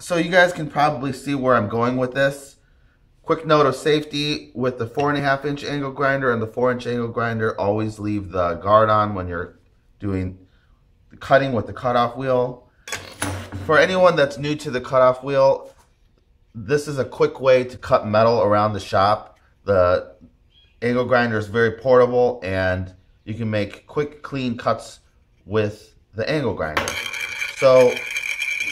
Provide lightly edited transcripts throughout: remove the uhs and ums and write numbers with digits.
So you guys can probably see where I'm going with this. Quick note of safety: with the 4.5-inch angle grinder and the 4-inch angle grinder, always leave the guard on when you're doing the cutting with the cutoff wheel. For anyone that's new to the cutoff wheel, this is a quick way to cut metal around the shop. The angle grinder is very portable and you can make quick, clean cuts with the angle grinder. So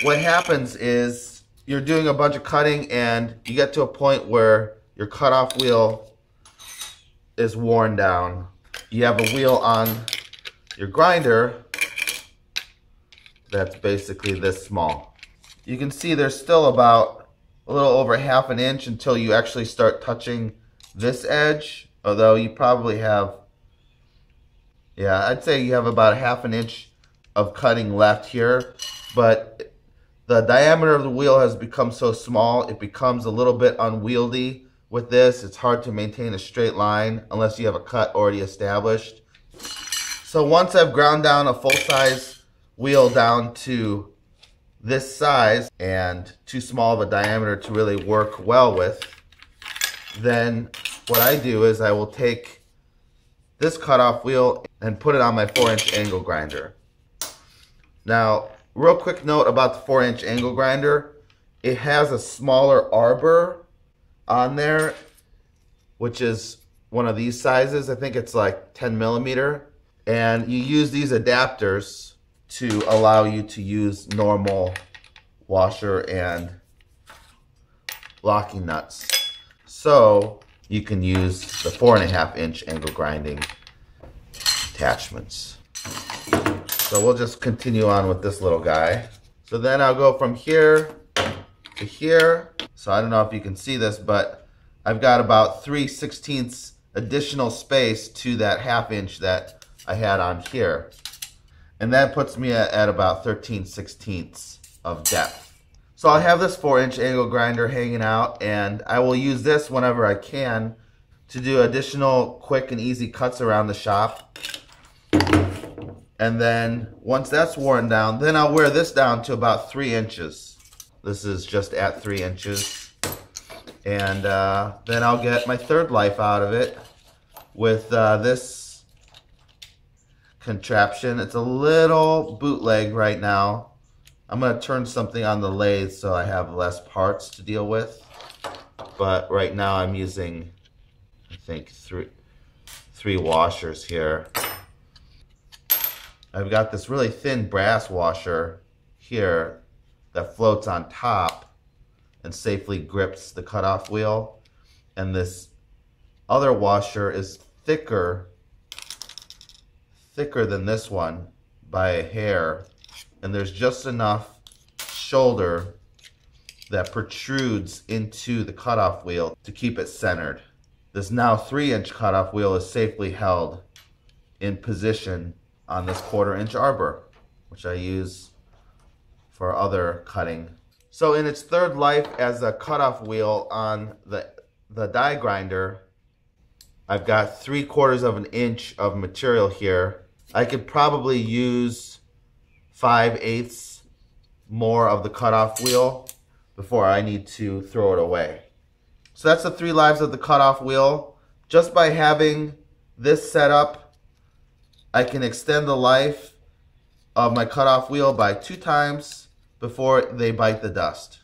what happens is you're doing a bunch of cutting and you get to a point where your cutoff wheel is worn down. You have a wheel on your grinder that's basically this small. You can see there's still about a little over 1/2 inch until you actually start touching this edge, although you probably have, yeah, I'd say you have about 1/2 inch of cutting left here, but the diameter of the wheel has become so small, it becomes a little bit unwieldy with this. It's hard to maintain a straight line unless you have a cut already established. So once I've ground down a full-size wheel down to this size and too small of a diameter to really work well with, then what I do is I will take this cutoff wheel and put it on my 4-inch angle grinder. Now, real quick note about the 4-inch angle grinder. It has a smaller arbor on there, which is one of these sizes. I think it's like 10mm. And you use these adapters to allow you to use normal washer and locking nuts. So you can use the 4.5-inch angle grinding attachments. So we'll just continue on with this little guy. So then I'll go from here to here. So I don't know if you can see this, but I've got about 3/16 additional space to that 1/2 inch that I had on here. And that puts me at about 13/16 of depth. So I have this 4-inch angle grinder hanging out, and I will use this whenever I can to do additional quick and easy cuts around the shop. And then once that's worn down, then I'll wear this down to about 3 inches. This is just at 3 inches. And then I'll get my third life out of it with this contraption. It's a little bootleg right now. I'm gonna turn something on the lathe so I have less parts to deal with. But right now I'm using, I think, three washers here. I've got this really thin brass washer here that floats on top and safely grips the cutoff wheel. And this other washer is thicker than this one by a hair. And there's just enough shoulder that protrudes into the cutoff wheel to keep it centered. This now 3-inch cutoff wheel is safely held in position on this 1/4-inch arbor, which I use for other cutting. So in its third life as a cutoff wheel on the die grinder, I've got 3/4 of an inch of material here. I could probably use 5/8 more of the cutoff wheel before I need to throw it away. So that's the 3 lives of the cutoff wheel. Just by having this set up, I can extend the life of my cutoff wheel by 2 times before they bite the dust.